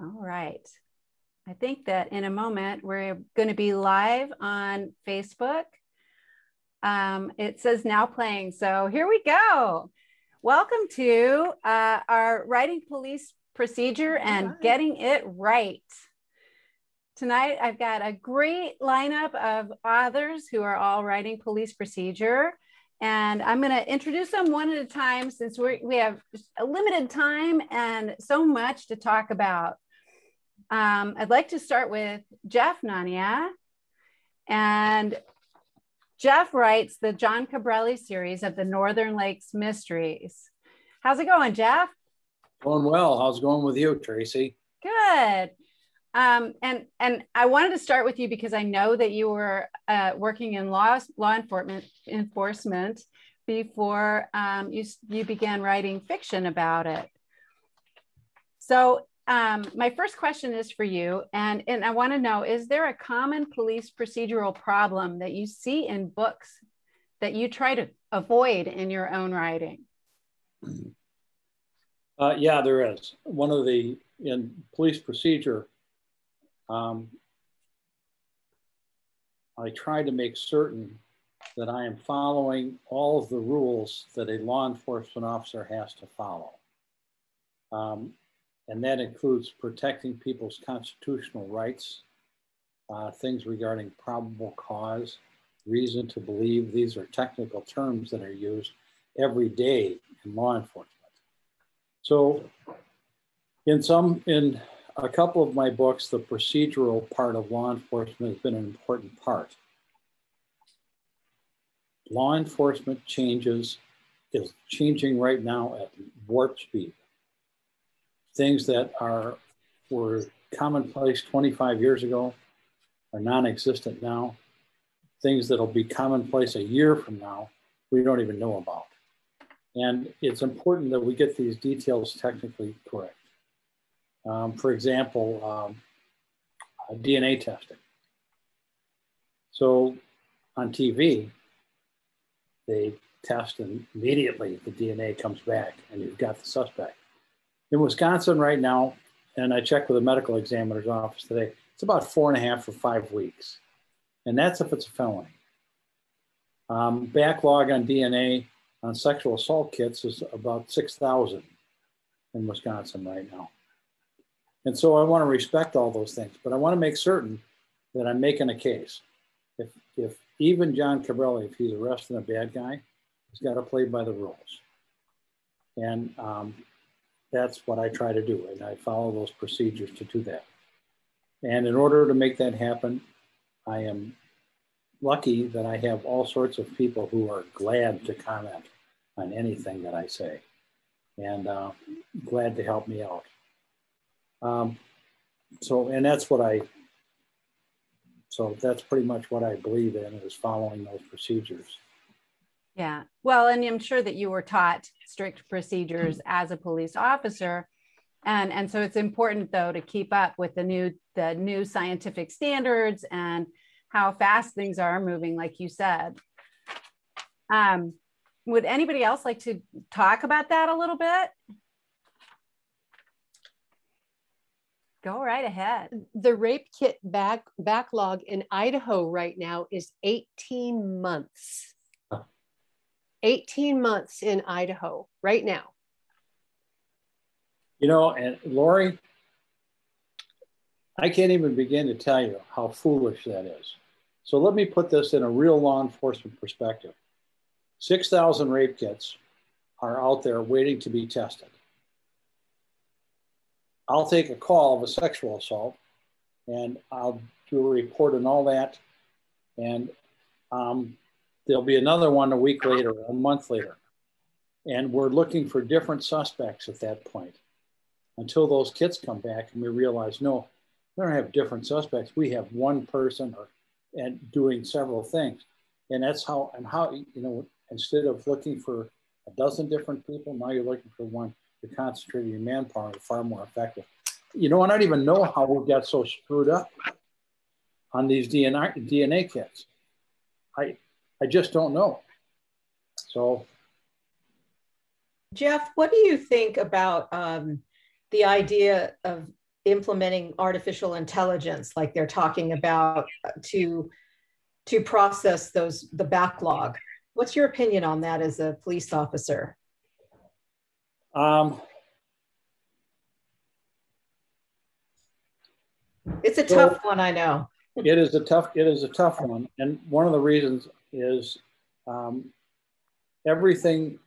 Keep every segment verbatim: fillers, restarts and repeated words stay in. All right. I think that in a moment, we're going to be live on Facebook. Um, it says now playing, so here we go. Welcome to uh, our Writing Police Procedure and right. Getting It Right. Tonight, I've got a great lineup of authors who are all writing police procedure. And I'm going to introduce them one at a time since we're, we have a limited time and so much to talk about. Um, I'd like to start with Jeff Nania, and Jeff writes the John Cabrelli series of the Northern Lakes Mysteries. How's it going, Jeff? Going well. How's it going with you, Tracy? Good. Um, and and I wanted to start with you because I know that you were uh, working in law law enforcement enforcement before um, you you began writing fiction about it. So. Um, my first question is for you, and, and I want to know, is there a common police procedural problem that you see in books that you try to avoid in your own writing? Uh, yeah, there is. One of the, in police procedure, um, I try to make certain that I am following all of the rules that a law enforcement officer has to follow. Um, And that includes protecting people's constitutional rights, uh, things regarding probable cause, reason to believe. These are technical terms that are used every day in law enforcement. So in some, in a couple of my books, the procedural part of law enforcement has been an important part. Law enforcement changes is changing right now at warp speed. Things that are, were commonplace twenty-five years ago are non-existent now. Things that'll be commonplace a year from now, we don't even know about. And it's important that we get these details technically correct. Um, for example, um, D N A testing. So on T V, they test and immediately the D N A comes back and you've got the suspect. In Wisconsin right now, and I checked with the medical examiner's office today, it's about four and a half or five weeks. And that's if it's a felony. Um, backlog on D N A on sexual assault kits is about six thousand in Wisconsin right now. And so I want to respect all those things, but I want to make certain that I'm making a case. If, if even John Cabrelli, if he's arresting a bad guy, he's got to play by the rules. And um, that's what I try to do, and I follow those procedures to do that. And in order to make that happen, I am lucky that I have all sorts of people who are glad to comment on anything that I say, and uh, glad to help me out. Um, so, and that's what I, so that's pretty much what I believe in, is following those procedures. Yeah, well, and I'm sure that you were taught strict procedures as a police officer. And, and so it's important, though, to keep up with the new, the new scientific standards and how fast things are moving, like you said. Um, would anybody else like to talk about that a little bit? Go right ahead. The rape kit back, backlog in Idaho right now is eighteen months. eighteen months in Idaho right now. You know, and Lori, I can't even begin to tell you how foolish that is. So let me put this in a real law enforcement perspective. six thousand rape kits are out there waiting to be tested. I'll take a call of a sexual assault and I'll do a report and all that. And um, there'll be another one a week later, a month later. And we're looking for different suspects at that point until those kits come back and we realize, no, we don't have different suspects. We have one person or, and doing several things. And that's how, and how, you know, instead of looking for a dozen different people, now you're looking for one. You're concentrating your manpower and far more effective. You know, I don't even know how we got so screwed up on these D N A, D N A kits. I, I just don't know. So. Jeff, what do you think about um, the idea of implementing artificial intelligence, like they're talking about, to to process those the backlog. What's your opinion on that as a police officer? Um, it's a so tough one, I know. It is a tough. It is a tough one, and one of the reasons is um, everything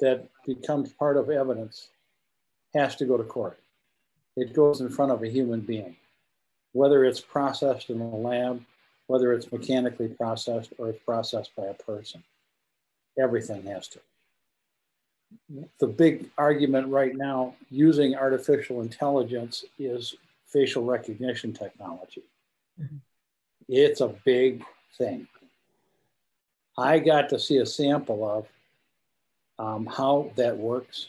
that becomes part of evidence has to go to court. It goes in front of a human being, whether it's processed in a lab, whether it's mechanically processed, or it's processed by a person. Everything has to. The big argument right now using artificial intelligence is facial recognition technology. Mm-hmm. It's a big thing. I got to see a sample of um, how that works.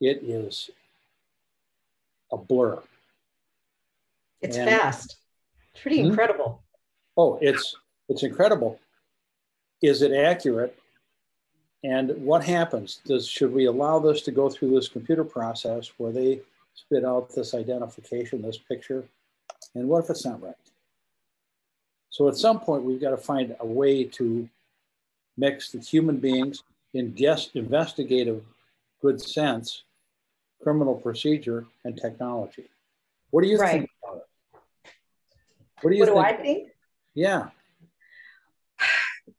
It is a blur. It's and, fast. Pretty mm-hmm. incredible. Oh, it's it's incredible. Is it accurate? And what happens? Does should we allow this to go through this computer process where they spit out this identification, this picture? And what if it's not right? So at some point, we've got to find a way to mix the human beings in guess, investigative good sense, criminal procedure, and technology. What do you right. think about it? What do you what think? What do I think? Yeah.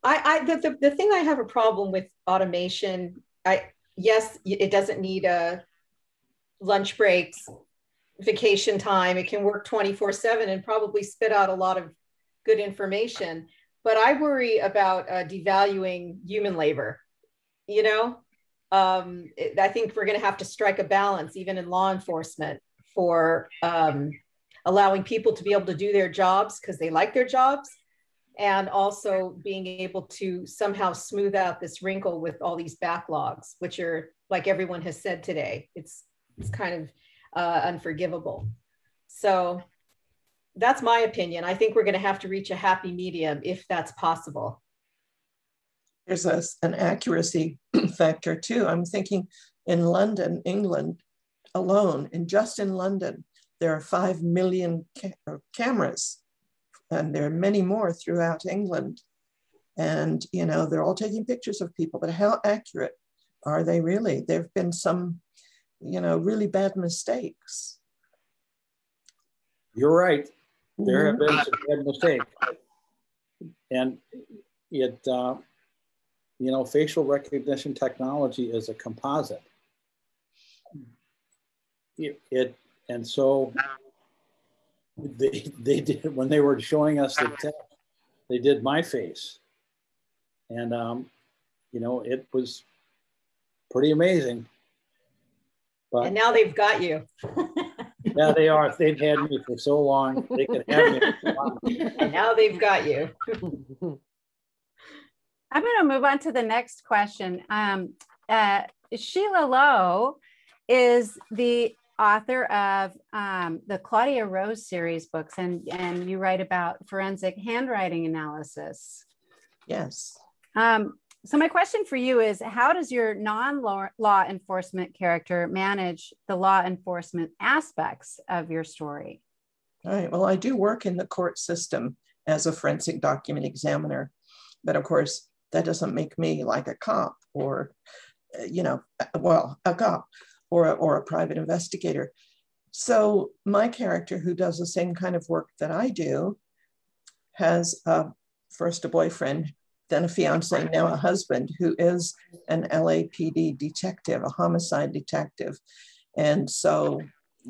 I, I the, the, the thing I have a problem with automation, I yes, it doesn't need a lunch breaks, vacation time. It can work twenty-four seven and probably spit out a lot of good information. But I worry about uh, devaluing human labor. You know, um, it, I think we're going to have to strike a balance, even in law enforcement, for um, allowing people to be able to do their jobs because they like their jobs, and also being able to somehow smooth out this wrinkle with all these backlogs, which are, like everyone has said today, it's it's kind of uh, unforgivable. So that's my opinion. I think we're going to have to reach a happy medium if that's possible. There's a, an accuracy factor too. I'm thinking in London, England alone, and just in London, there are five million ca- cameras. And there are many more throughout England. And, you know, they're all taking pictures of people, but how accurate are they really? There've been some, you know, really bad mistakes. You're right. There have been some bad mistakes. And it, uh, you know, facial recognition technology is a composite. It, it and so, They they did when they were showing us the test, they did my face, and um, you know, it was pretty amazing. But and now they've got you. Now they are. If they've had me for so long, they could have me. And now they've got you. I'm going to move on to the next question. Um, uh, Sheila Lowe is the author of um, the Claudia Rose series books, and, and you write about forensic handwriting analysis. Yes. Um, so my question for you is, how does your non-law law enforcement character manage the law enforcement aspects of your story? All right, well, I do work in the court system as a forensic document examiner, but of course, that doesn't make me like a cop or, you know, well, a cop. Or a, or a private investigator. So my character, who does the same kind of work that I do, has a, first a boyfriend, then a fiance, now a husband, who is an L A P D detective, a homicide detective. And so,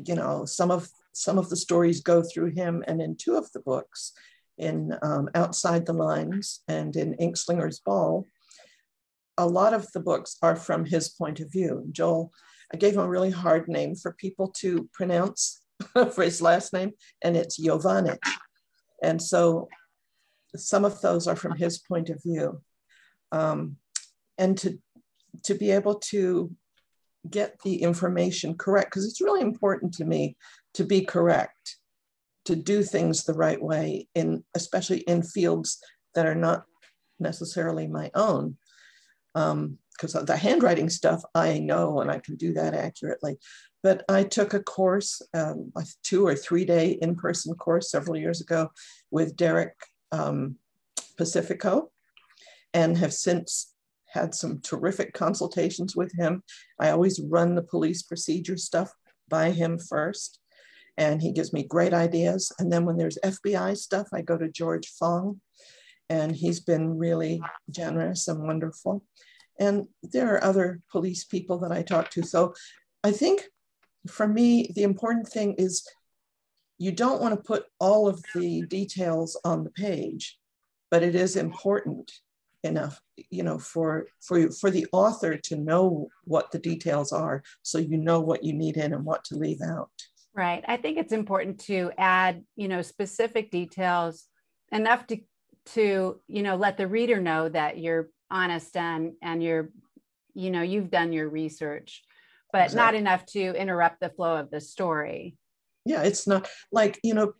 you know, some of, some of the stories go through him, and in two of the books, in um, Outside the Lines and in Inkslinger's Ball, a lot of the books are from his point of view. Joel, I gave him a really hard name for people to pronounce for his last name, and it's Jovanic. And so some of those are from his point of view. Um, and to, to be able to get the information correct, because it's really important to me to be correct, to do things the right way, in, especially in fields that are not necessarily my own. Um, because the handwriting stuff I know and I can do that accurately. But I took a course, um, a two or three day in-person course several years ago with Derek um, Pacifico, and have since had some terrific consultations with him. I always run the police procedure stuff by him first, and he gives me great ideas. And then when there's F B I stuff, I go to George Fong, and he's been really generous and wonderful. And there are other police people that I talk to. So I think for me, the important thing is you don't want to put all of the details on the page, but it is important enough, you know, for, for, for the author to know what the details are, so you know what you need in and what to leave out. Right. I think it's important to add, you know, specific details enough to, to, you know, let the reader know that you're honest and, and you're, you know, you've done your research, but exactly. Not enough to interrupt the flow of the story. Yeah. It's not like, you know,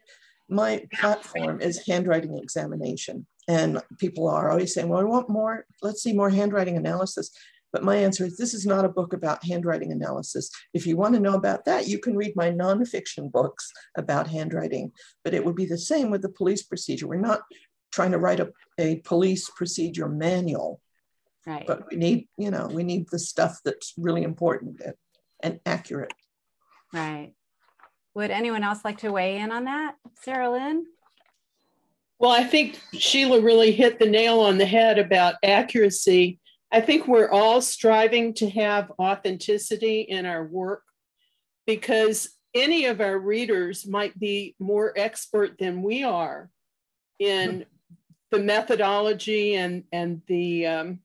my platform is handwriting examination, and people are always saying, well, I want more, let's see more handwriting analysis. But my answer is, this is not a book about handwriting analysis. If you want to know about that, you can read my nonfiction books about handwriting, but it would be the same with the police procedure. We're not trying to write a, a police procedure manual, right? But we need, you know, we need the stuff that's really important and, and accurate. Right. Would anyone else like to weigh in on that? Saralyn? Well, I think Sheila really hit the nail on the head about accuracy. I think we're all striving to have authenticity in our work, because any of our readers might be more expert than we are in the methodology and, and the um,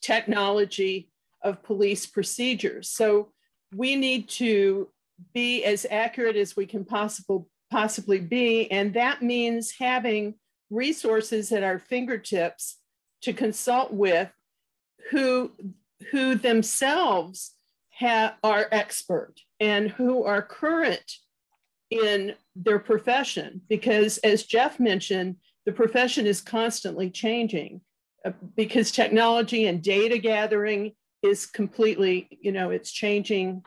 technology of police procedures. So we need to be as accurate as we can possible, possibly be, and that means having resources at our fingertips to consult with who who themselves have, are expert and who are current in their profession. Because as Jeff mentioned, the profession is constantly changing because technology and data gathering is completely, you know, it's changing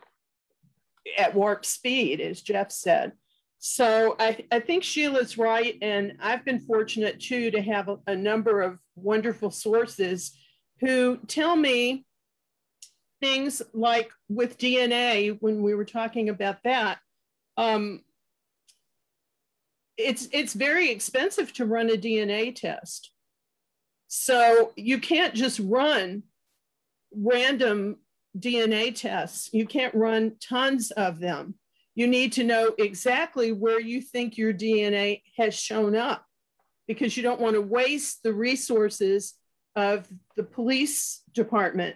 at warp speed, as Jeff said. So I, I think Sheila's right. And I've been fortunate too to have a, a number of wonderful sources who tell me things like with D N A, when we were talking about that, um, it's, it's very expensive to run a D N A test. So you can't just run random D N A tests. You can't run tons of them. You need to know exactly where you think your D N A has shown up, because you don't want to waste the resources of the police department,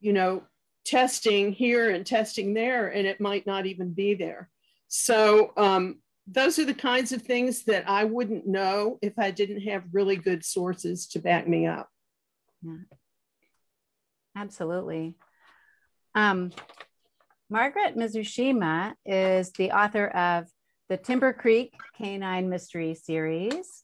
you know, testing here and testing there, and it might not even be there. So um, those are the kinds of things that I wouldn't know if I didn't have really good sources to back me up. Yeah. Absolutely. Um, Margaret Mizushima is the author of the Timber Creek Canine Mystery Series.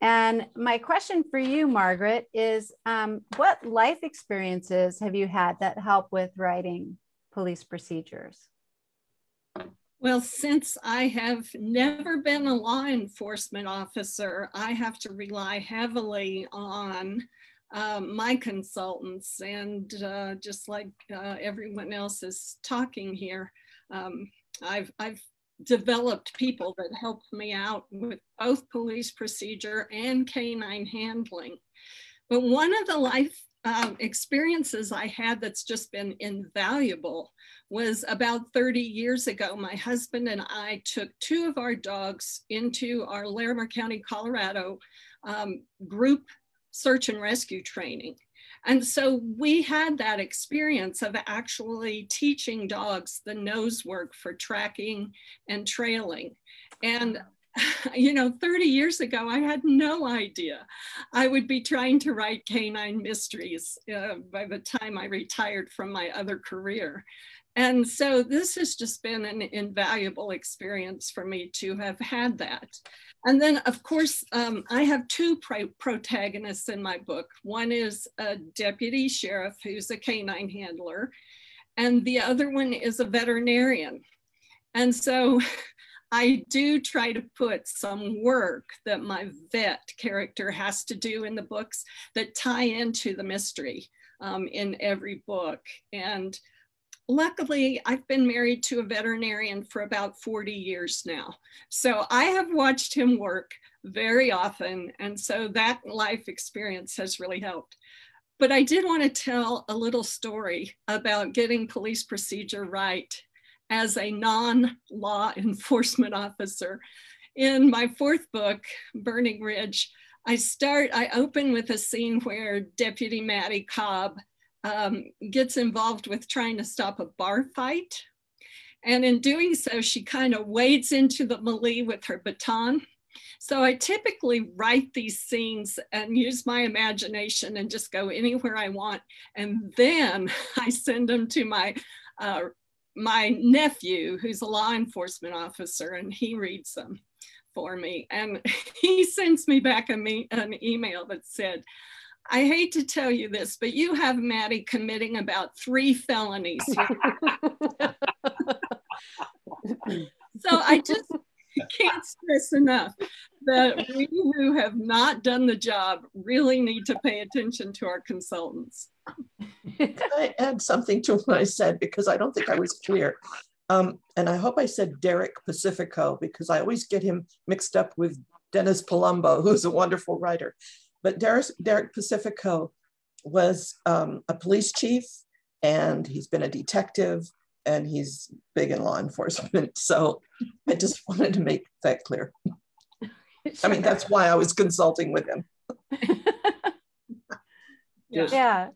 And my question for you, Margaret, is um, what life experiences have you had that help with writing police procedures? Well, since I have never been a law enforcement officer, I have to rely heavily on uh, my consultants. And uh, just like uh, everyone else is talking here, um, I've, I've developed people that helped me out with both police procedure and canine handling. But one of the life um, experiences I had that's just been invaluable was about thirty years ago. My husband and I took two of our dogs into our Larimer County, Colorado um, group search and rescue training. And so we had that experience of actually teaching dogs the nose work for tracking and trailing. And you know, thirty years ago, I had no idea I would be trying to write canine mysteries uh, by the time I retired from my other career. And so this has just been an invaluable experience for me to have had that. And then, of course, um, I have two protagonists in my book. One is a deputy sheriff who's a canine handler, and the other one is a veterinarian. And so I do try to put some work that my vet character has to do in the books that tie into the mystery um, in every book. And luckily, I've been married to a veterinarian for about forty years now. So I have watched him work very often. And so that life experience has really helped. But I did want to tell a little story about getting police procedure right as a non-law enforcement officer. In my fourth book, Burning Ridge, I start, I open with a scene where Deputy Maddie Cobb Um, gets involved with trying to stop a bar fight. And in doing so, she kind of wades into the melee with her baton. So I typically write these scenes and use my imagination and just go anywhere I want. And then I send them to my, uh, my nephew, who's a law enforcement officer, and he reads them for me. And he sends me back a me- an email that said, "I hate to tell you this, but you have Maddie committing about three felonies." So I just can't stress enough that we who have not done the job really need to pay attention to our consultants. Can I add something to what I said, because I don't think I was clear? Um, and I hope I said Derek Pacifico, because I always get him mixed up with Dennis Palumbo, who's a wonderful writer. But Derek, Derek Pacifico was um, a police chief, and he's been a detective, and he's big in law enforcement. So I just wanted to make that clear. I mean, that's why I was consulting with him. Just yeah.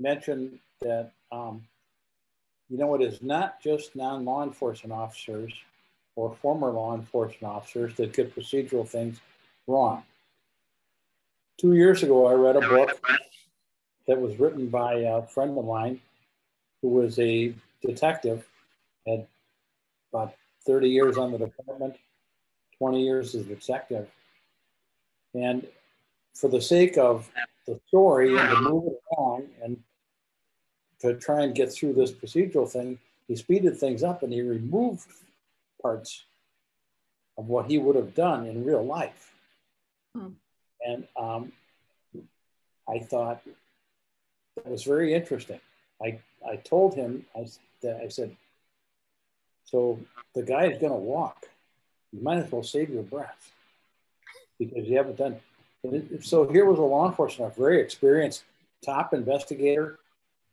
Mention that, um, you know, it is not just non-law enforcement officers or former law enforcement officers that get procedural things wrong. Two years ago, I read a book that was written by a friend of mine who was a detective, had about thirty years on the department, twenty years as a detective. And for the sake of the story and to move it along and to try and get through this procedural thing, he speeded things up and he removed parts of what he would have done in real life. Hmm. And um, I thought that was very interesting. I, I told him, I, that I said, so the guy is going to walk. You might as well save your breath because you haven't done it. So here was a law enforcement, a very experienced top investigator,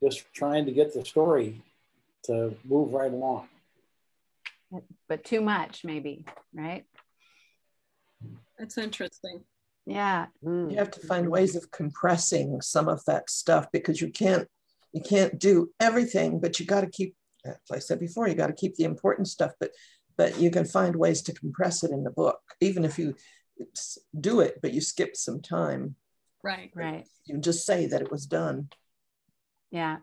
just trying to get the story to move right along. But too much maybe, right? That's interesting. Yeah. Mm. You have to find ways of compressing some of that stuff because you can't, you can't do everything, but you got to keep, as I said before, you got to keep the important stuff, but, but you can find ways to compress it in the book, even if you do it, but you skip some time. Right, right. You just say that it was done. Yeah.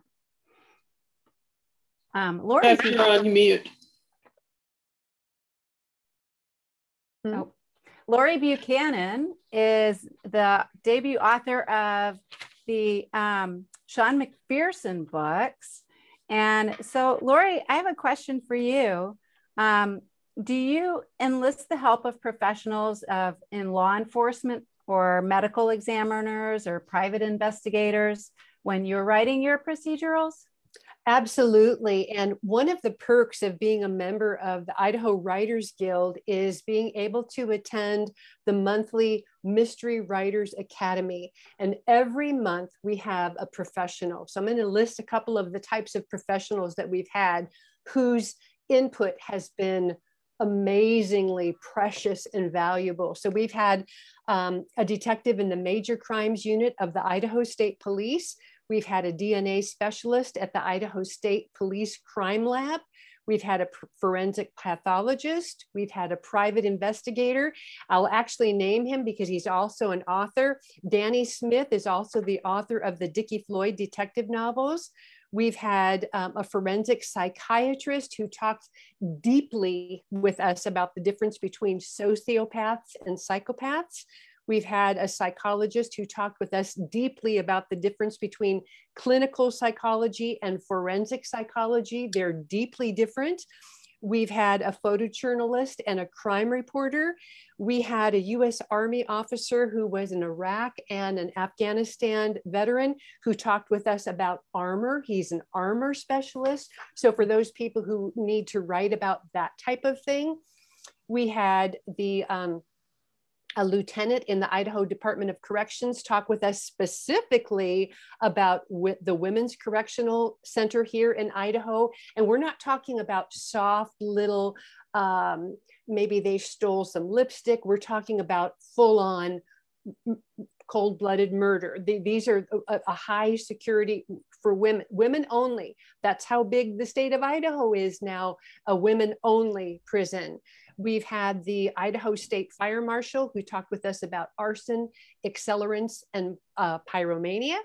Um, Laurie. If you're on mute. Nope. Laurie Buchanan is the debut author of the um, Sean McPherson books. And so, Laurie, I have a question for you. Um, do you enlist the help of professionals of, in law enforcement or medical examiners or private investigators when you're writing your procedurals? Absolutely. And one of the perks of being a member of the Idaho Writers Guild is being able to attend the monthly Mystery Writers Academy. And every month we have a professional. So I'm going to list a couple of the types of professionals that we've had whose input has been amazingly precious and valuable. So we've had um, a detective in the Major Crimes Unit of the Idaho State Police. We've had a D N A specialist at the Idaho State Police Crime Lab. We've had a forensic pathologist. We've had a private investigator. I'll actually name him because he's also an author. Danny Smith is also the author of the Dickie Floyd detective novels. We've had um, a forensic psychiatrist who talked deeply with us about the difference between sociopaths and psychopaths. We've had a psychologist who talked with us deeply about the difference between clinical psychology and forensic psychology. They're deeply different. We've had a photojournalist and a crime reporter. We had a U S Army officer who was in Iraq and an Afghanistan veteran who talked with us about armor. He's an armor specialist. So for those people who need to write about that type of thing, we had the um, a lieutenant in the Idaho Department of Corrections talk with us specifically about the Women's Correctional Center here in Idaho. And we're not talking about soft little, um, maybe they stole some lipstick. We're talking about full-on cold-blooded murder. These are a, a high security for women, women only. That's how big the state of Idaho is now, a women only prison. We've had the Idaho State Fire Marshal who talked with us about arson, accelerants, and uh, pyromania.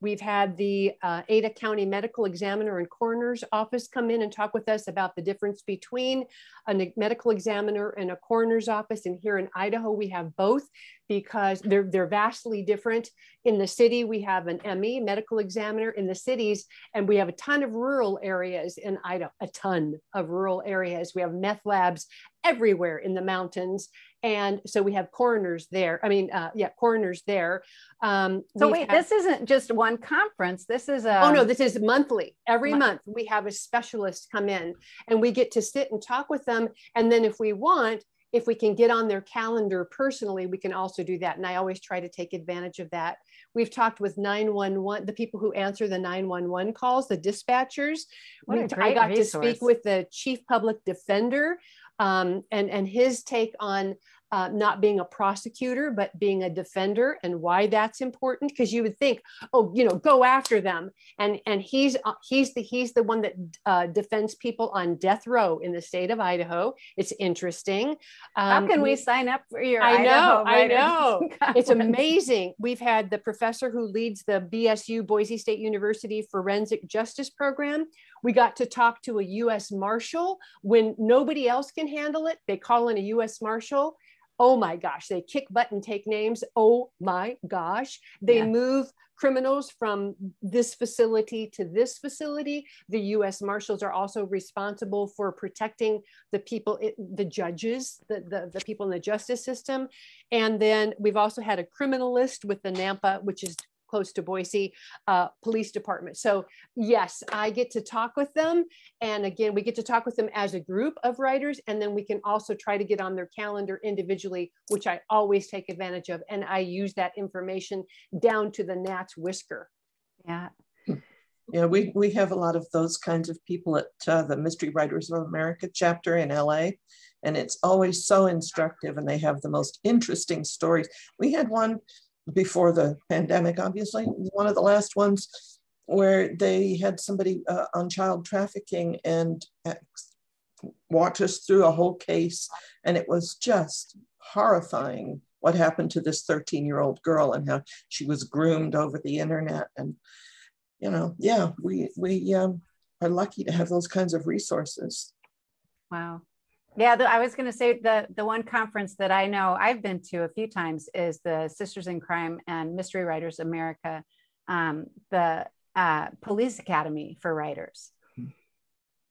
We've had the uh, Ada County Medical Examiner and Coroner's Office come in and talk with us about the difference between a medical examiner and a coroner's office. And here in Idaho, we have both because they're, they're vastly different. In the city, we have an M E, medical examiner in the cities, and we have a ton of rural areas in Idaho, a ton of rural areas. We have meth labs everywhere in the mountains. And so we have coroners there. I mean, uh, yeah, coroners there. Um, so wait, have, this isn't just one conference. This is a... Oh no, this is monthly. Every month. month we have a specialist come in and we get to sit and talk with them. And then if we want, if we can get on their calendar personally, we can also do that. And I always try to take advantage of that. We've talked with nine one one, the people who answer the nine one one calls, the dispatchers. What we, a great I got resource. to speak with the chief public defender um, and, and his take on uh, not being a prosecutor, but being a defender and why that's important. Because you would think, oh, you know, go after them. And, and he's, uh, he's, the, he's the one that uh, defends people on death row in the state of Idaho. It's interesting. Um, How can we, we sign up for your I Idaho know, writers? I know, I know. It's amazing. We've had the professor who leads the B S U, Boise State University Forensic Justice Program. We got to talk to a U S Marshal when nobody else can handle it. They call in a U S Marshal. Oh my gosh, they kick butt and take names. Oh my gosh, they yeah. move criminals from this facility to this facility. The U S Marshals are also responsible for protecting the people, the judges, the, the, the people in the justice system. And then we've also had a criminalist with the NAMPA, which is close to Boise uh, Police Department. So yes, I get to talk with them. And again, we get to talk with them as a group of writers. And then we can also try to get on their calendar individually, which I always take advantage of. And I use that information down to the gnat's whisker. Yeah. Yeah, we, we have a lot of those kinds of people at uh, the Mystery Writers of America chapter in L A. And it's always so instructive and they have the most interesting stories. We had one before the pandemic, obviously, one of the last ones where they had somebody uh, on child trafficking and uh, walked us through a whole case. And it was just horrifying what happened to this thirteen year old girl and how she was groomed over the internet. And, you know, yeah, we, we um, are lucky to have those kinds of resources. Wow. Yeah, the, I was going to say the, the one conference that I know I've been to a few times is the Sisters in Crime and Mystery Writers America, um, the uh, Police Academy for Writers.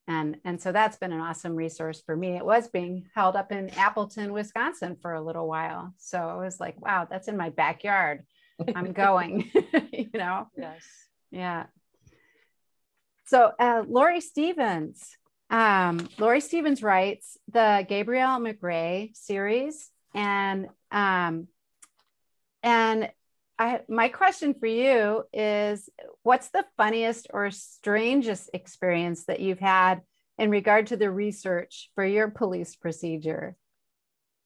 And, and so that's been an awesome resource for me. It was being held up in Appleton, Wisconsin for a little while. So I was like, wow, that's in my backyard. I'm going, you know? Yes. Yeah. So uh, Lori Stevens. Um, Lori Stevens writes the Gabrielle McRae series, and um, and I, my question for you is, what's the funniest or strangest experience that you've had in regard to the research for your police procedure?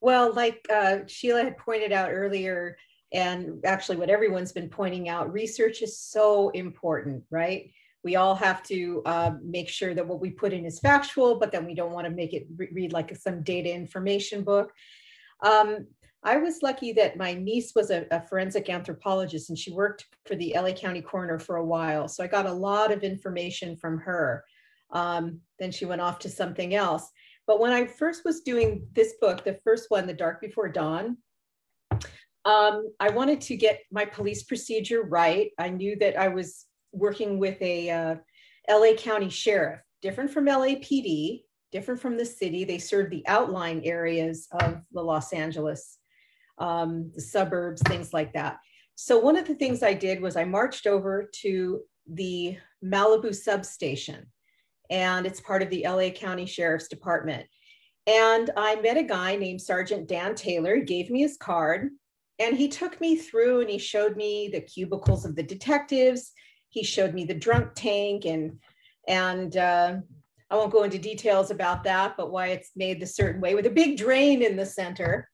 Well, like uh, Sheila had pointed out earlier, and actually what everyone's been pointing out, research is so important, right? we all have to uh, make sure that what we put in is factual, but then we don't want to make it re read like some data information book. Um, I was lucky that my niece was a, a forensic anthropologist, and she worked for the L A County coroner for a while. So I got a lot of information from her. Um, then she went off to something else. But when I first was doing this book, the first one, The Dark Before Dawn, um, I wanted to get my police procedure right. I knew that I was working with a uh, L A County sheriff, different from L A P D, different from the city. They serve the outlying areas of the Los Angeles, um, the suburbs, things like that. So one of the things I did was I marched over to the Malibu substation, and it's part of the L A County Sheriff's Department. And I met a guy named Sergeant Dan Taylor, gave me his card, and he took me through and he showed me the cubicles of the detectives. He showed me the drunk tank, and, and uh, I won't go into details about that, but why it's made the certain way with a big drain in the center.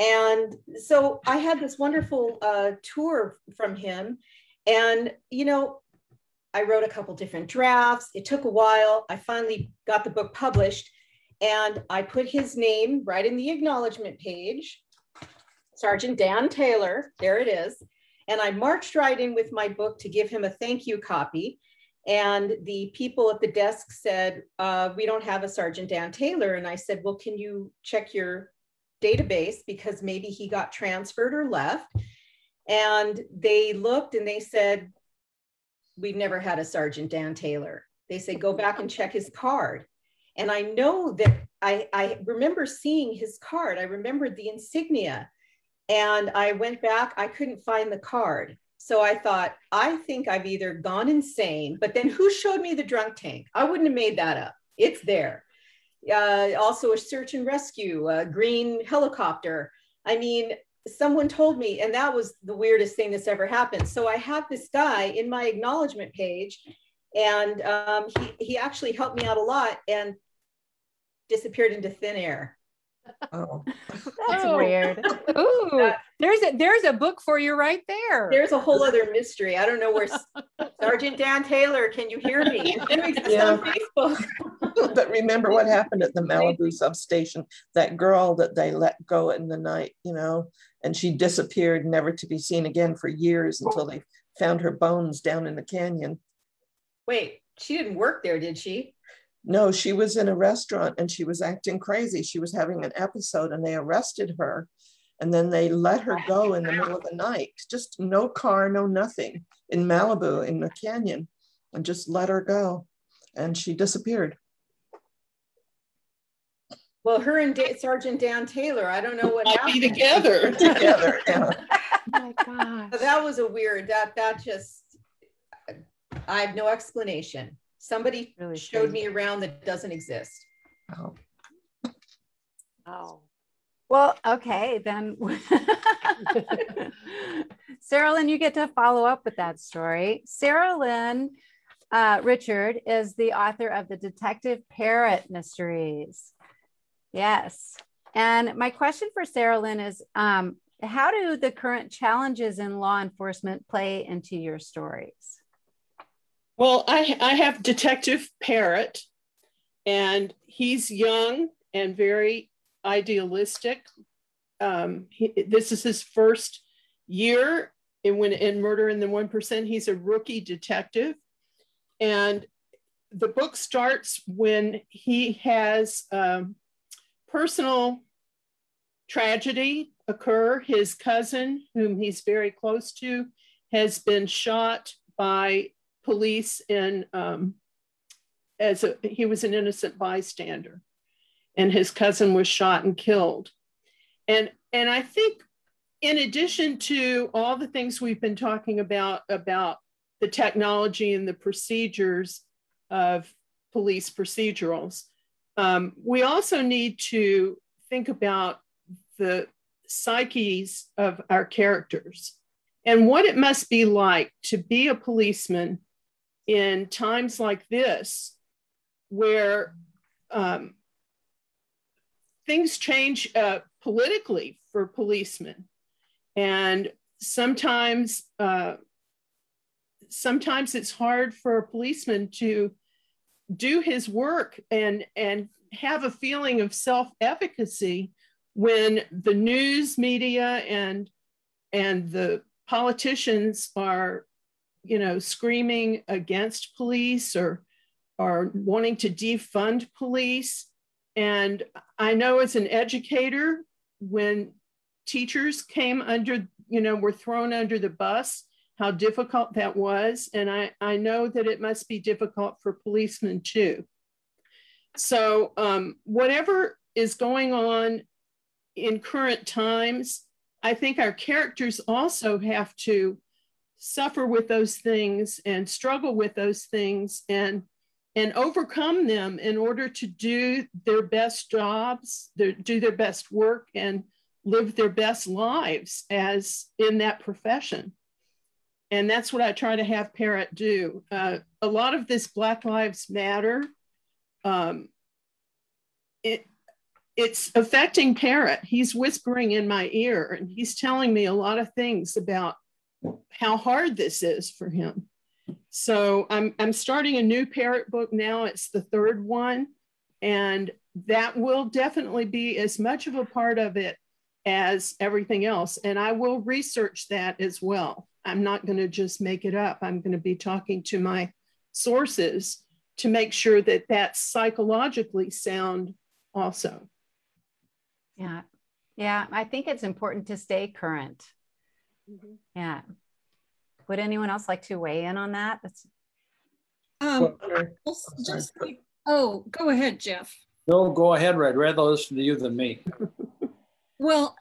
And so I had this wonderful uh, tour from him. And, you know, I wrote a couple different drafts. It took a while. I finally got the book published, and I put his name right in the acknowledgement page, Sergeant Dan Taylor, there it is. And I marched right in with my book to give him a thank you copy. And the people at the desk said, uh, we don't have a Sergeant Dan Taylor. And I said, well, can you check your database? Because maybe he got transferred or left. And they looked and they said, we've never had a Sergeant Dan Taylor. They say, go back and check his card. And I know that I, I remember seeing his card. I remembered the insignia. And I went back, I couldn't find the card. So I thought, I think I've either gone insane, but then who showed me the drunk tank? I wouldn't have made that up. It's there. Uh, also a search and rescue, a green helicopter. I mean, someone told me, and that was the weirdest thing that's ever happened. So I had this guy in my acknowledgement page, and um, he, he actually helped me out a lot and disappeared into thin air. Oh, that's oh. weird. Ooh, uh, there's a there's a book for you right there. There's a whole other mystery. I don't know where. Sergeant Dan Taylor, can you hear me? Yeah. On Facebook. But remember what happened at the Malibu substation? That girl that they let go in the night, you know, and she disappeared, never to be seen again for years until they found her bones down in the canyon. Wait, she didn't work there, did she? No, she was in a restaurant and she was acting crazy. She was having an episode and they arrested her, and then they let her go in the middle of the night. Just no car, no nothing, in Malibu, in the canyon, and just let her go. And she disappeared. Well, her and da Sergeant Dan Taylor, I don't know what happened. Be together. Together, yeah. Oh my gosh. So that was a weird, that, that just, I have no explanation. Somebody really showed me around that doesn't exist. Oh. Oh. Well, okay, then. Saralyn, you get to follow up with that story. Saralyn uh, Richard is the author of the Detective Parrott Mysteries. Yes. And my question for Saralyn is, um, how do the current challenges in law enforcement play into your stories? Well, I, I have Detective Parrott, and he's young and very idealistic. Um, he, this is his first year in, when, in Murder in the one percent. He's a rookie detective. And the book starts when he has um, personal tragedy occur. His cousin, whom he's very close to, has been shot by police, and um, as a, he was an innocent bystander, and his cousin was shot and killed. And, and I think in addition to all the things we've been talking about, about the technology and the procedures of police procedurals, um, we also need to think about the psyches of our characters and what it must be like to be a policeman in times like this, where um, things change uh, politically for policemen. And sometimes uh, sometimes it's hard for a policeman to do his work and, and have a feeling of self-efficacy when the news media and, and the politicians are, you know, screaming against police or are wanting to defund police. And I know as an educator, when teachers came under, you know, were thrown under the bus, how difficult that was. And I, I know that it must be difficult for policemen too. So um, whatever is going on in current times, I think our characters also have to suffer with those things and struggle with those things and, and overcome them in order to do their best jobs, their, do their best work, and live their best lives as in that profession. And that's what I try to have Parrott do. Uh, a lot of this Black Lives Matter, um, it, it's affecting Parrott. He's whispering in my ear and he's telling me a lot of things about how hard this is for him. So I'm, I'm starting a new Parrott book now. It's the third one. And that will definitely be as much of a part of it as everything else. And I will research that as well. I'm not going to just make it up. I'm going to be talking to my sources to make sure that that's psychologically sound also. Yeah. Yeah. I think it's important to stay current. Mm-hmm. Yeah. Would anyone else like to weigh in on that? That's... Um, well, just, oh, go ahead, Jeff. No, go ahead, Red. I'd rather listen to you than me. Well,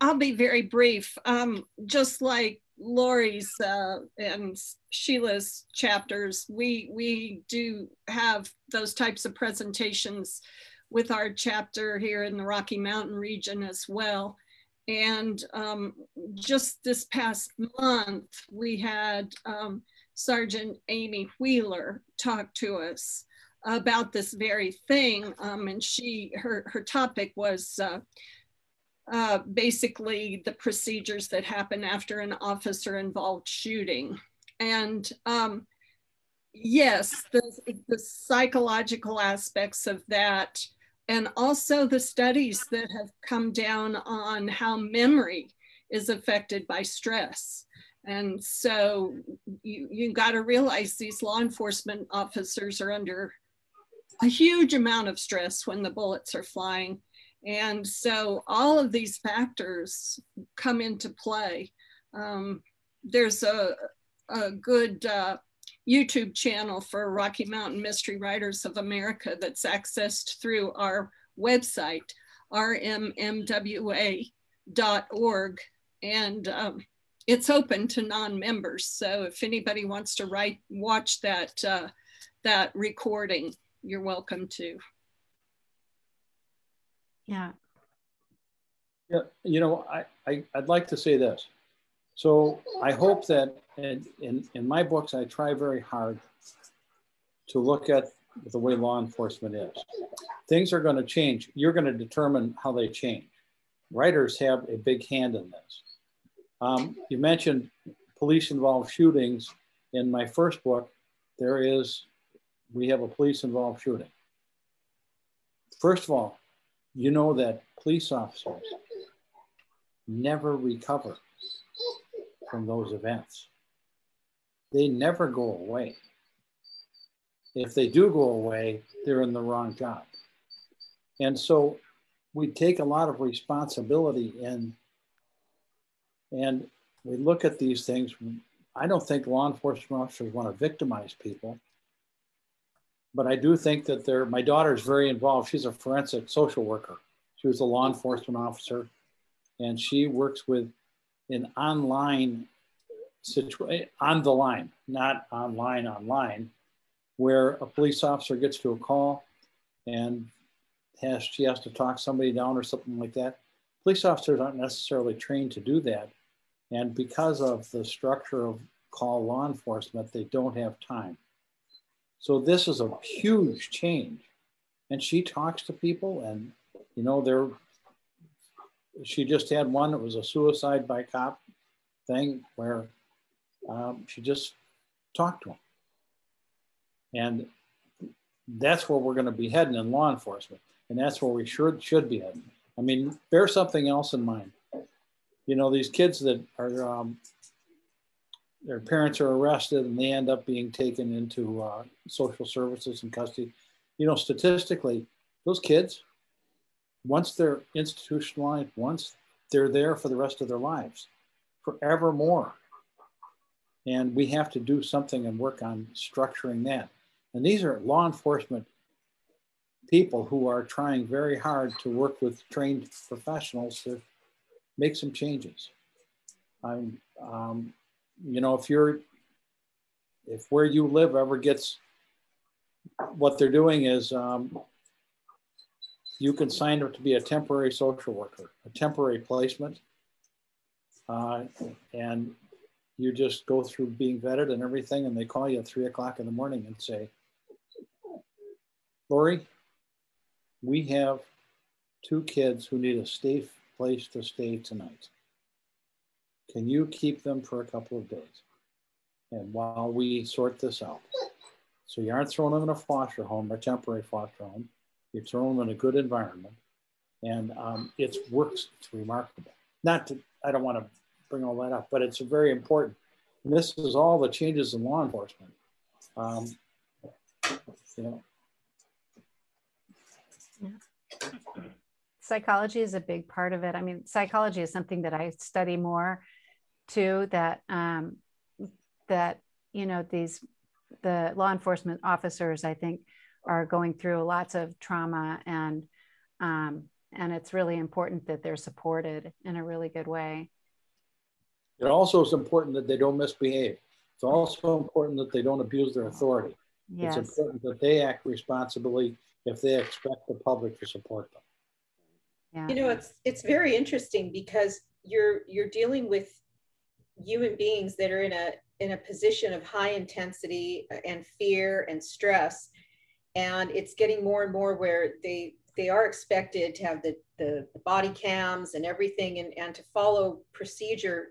I'll be very brief. Um, just like Laurie's uh, and Sheila's chapters, we, we do have those types of presentations with our chapter here in the Rocky Mountain region as well. And um, just this past month, we had um, Sergeant Amy Wheeler talk to us about this very thing. Um, and she, her, her topic was uh, uh, basically the procedures that happen after an officer-involved shooting. And um, yes, the, the psychological aspects of that, and also the studies that have come down on how memory is affected by stress. And so you, you got to realize these law enforcement officers are under a huge amount of stress when the bullets are flying. And so all of these factors come into play. Um, there's a, a good uh, YouTube channel for Rocky Mountain Mystery Writers of America that's accessed through our website, r m m w a dot org. And um, it's open to non-members. So if anybody wants to write, watch that, uh, that recording, you're welcome to. Yeah. Yeah, you know, I, I, I'd like to say this. So I hope that in, in, in my books, I try very hard to look at the way law enforcement is. Things are going to change. You're going to determine how they change. Writers have a big hand in this. Um, you mentioned police-involved shootings. In my first book, there is, we have a police-involved shooting. First of all, you know that police officers never recover from those events. They never go away. If they do go away, they're in the wrong job. And so we take a lot of responsibility and, and we look at these things. I don't think law enforcement officers want to victimize people, but I do think that they're, my daughter's very involved. She's a forensic social worker. She was a law enforcement officer and she works with an online situation, on the line, not online, online, where a police officer gets to a call and has, she has to talk somebody down or something like that. Police officers aren't necessarily trained to do that. And because of the structure of call law enforcement, they don't have time. So this is a huge change. And she talks to people and, you know, they're, she just had one that was a suicide by cop thing where um, she just talk to them. And that's where we're going to be heading in law enforcement. And that's where we should, should be heading. I mean, bear something else in mind. You know, these kids that are, um, their parents are arrested and they end up being taken into uh, social services and custody. You know, statistically, those kids, once they're institutionalized, once they're there for the rest of their lives, forevermore. And we have to do something and work on structuring that. And these are law enforcement people who are trying very hard to work with trained professionals to make some changes. I'm, um, you know, if you're, if where you live ever gets, what they're doing is um, you can sign up to be a temporary social worker, a temporary placement, uh, and you just go through being vetted and everything, and they call you at three o'clock in the morning and say, Lori, we have two kids who need a safe place to stay tonight. Can you keep them for a couple of days? And while we sort this out. So you aren't throwing them in a foster home or temporary foster home. You throw them in a good environment. And um, it works, it's remarkable. Not to, I don't want to bring all that up, but it's very important. And this is all the changes in law enforcement. Um, you know. Yeah. Psychology is a big part of it. I mean, psychology is something that I study more too, that, um, that, you know, these, the law enforcement officers, I think, are going through lots of trauma, and, um, and it's really important that they're supported in a really good way. It also is important that they don't misbehave. It's also important that they don't abuse their authority. Yes. It's important that they act responsibly if they expect the public to support them. Yeah. You know, it's it's very interesting because you're you're dealing with human beings that are in a in a position of high intensity and fear and stress, and it's getting more and more where they they are expected to have the the, the body cams and everything, and and to follow procedure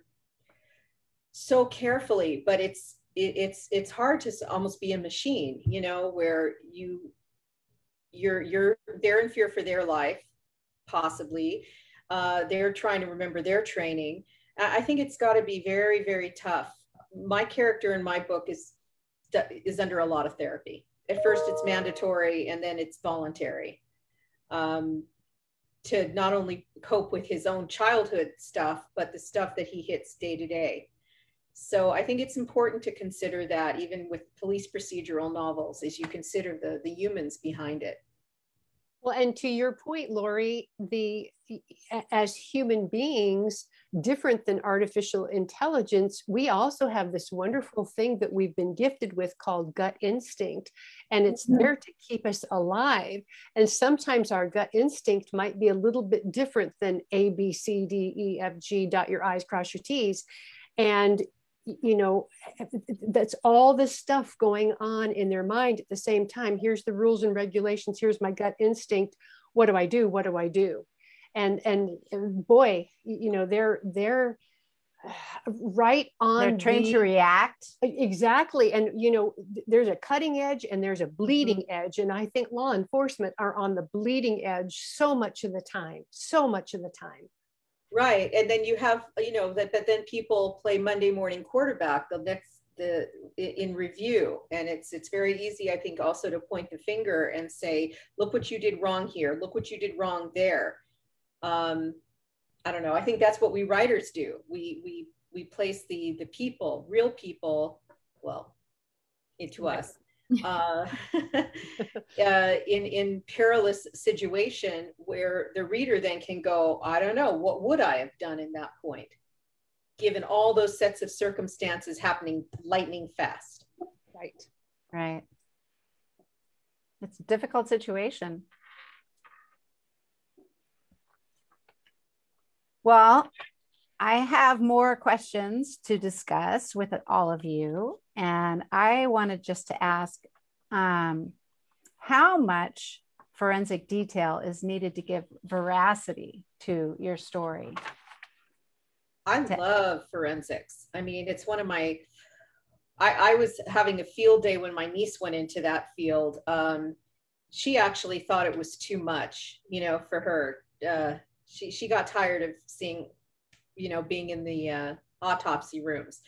so carefully. But it's it, it's it's hard to almost be a machine, you know, where you you're you're they're in fear for their life, possibly. Uh, they're trying to remember their training. I think it's got to be very, very tough. My character in my book is is under a lot of therapy. At first it's mandatory, and then it's voluntary, um, to not only cope with his own childhood stuff, but the stuff that he hits day to day. So I think it's important to consider that, even with police procedural novels, as you consider the, the humans behind it. Well, and to your point, Lori, the, as human beings, different than artificial intelligence, we also have this wonderful thing that we've been gifted with called gut instinct, and it's mm-hmm. there to keep us alive. And sometimes our gut instinct might be a little bit different than A, B, C, D, E, F, G, dot your I's, cross your T's. And you know, that's all this stuff going on in their mind at the same time. Here's the rules and regulations. Here's my gut instinct. What do I do? What do I do? And, and, and boy, you know, they're, they're right on. They're trained the, to react. Exactly. And, you know, there's a cutting edge and there's a bleeding mm-hmm. edge. And I think law enforcement are on the bleeding edge so much of the time, so much of the time. Right, and then you have, you know, that, but then people play Monday morning quarterback the next the in review, and it's it's very easy, I think, also to point the finger and say, look what you did wrong here, look what you did wrong there. Um, I don't know. I think that's what we writers do. We we we place the the people, real people, well, into us, uh, uh, in in perilous situation where the reader then can go, I don't know, what would I have done in that point, given all those sets of circumstances happening lightning fast. Right, right. It's a difficult situation. Well, I have more questions to discuss with all of you. And I wanted just to ask, um, how much forensic detail is needed to give veracity to your story? I love forensics. I mean, it's one of my, I, I was having a field day when my niece went into that field. Um, she actually thought it was too much, you know, for her. Uh, she, she got tired of seeing, you know, being in the uh, autopsy rooms.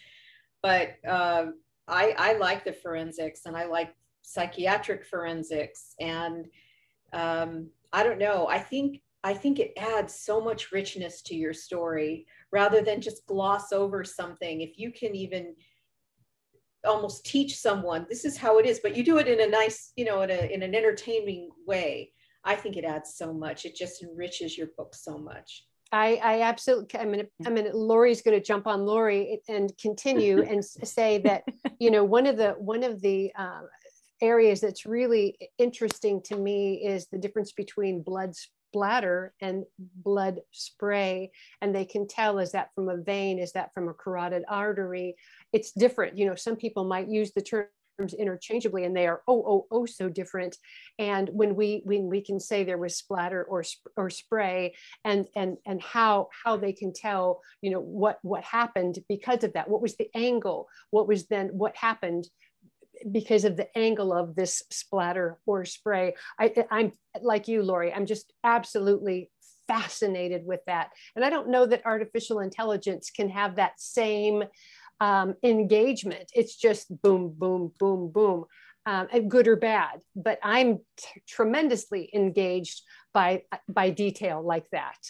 But uh, I, I like the forensics, and I like psychiatric forensics. And um, I don't know, I think, I think it adds so much richness to your story rather than just gloss over something. If you can even almost teach someone, this is how it is, but you do it in a nice, you know, in, a, in an entertaining way, I think it adds so much. It just enriches your book so much. I, I absolutely, I mean, I mean, Laurie's going to jump on Laurie and continue and say that, you know, one of the, one of the uh, areas that's really interesting to me is the difference between blood splatter and blood spray. And they can tell, is that from a vein? Is that from a carotid artery? It's different. You know, some people might use the term interchangeably, and they are oh oh oh so different. And when we when we can say there was splatter or or spray, and and and how how they can tell, you know, what what happened because of that. What was the angle? What was then what happened because of the angle of this splatter or spray? I, I'm like you, Laurie. I'm just absolutely fascinated with that, and I don't know that artificial intelligence can have that same Um, engagement. It's just boom, boom, boom, boom, um, good or bad. But I'm tremendously engaged by, by detail like that.